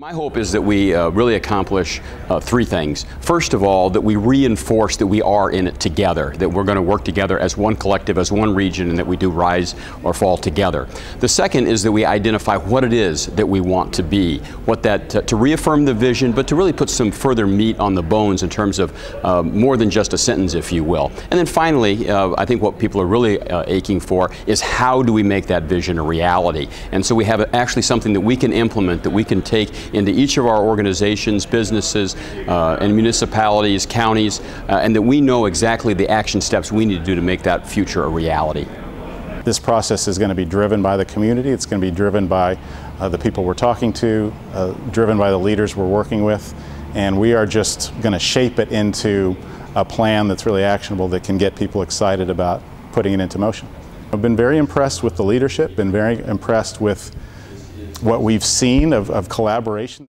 My hope is that we really accomplish three things. First of all, that we reinforce that we are in it together, that we're going to work together as one collective, as one region, and that we do rise or fall together. The second is that we identify what it is that we want to be, what that to reaffirm the vision, but to really put some further meat on the bones in terms of more than just a sentence, if you will. And then finally, I think what people are really aching for is how do we make that vision a reality? And so we have actually something that we can implement, that we can take into each of our organizations, businesses, and municipalities, counties, and that we know exactly the action steps we need to do to make that future a reality. This process is going to be driven by the community. It's going to be driven by the people we're talking to, driven by the leaders we're working with, and we are just going to shape it into a plan that's really actionable that can get people excited about putting it into motion. I've been very impressed with the leadership, been very impressed with what we've seen of collaboration.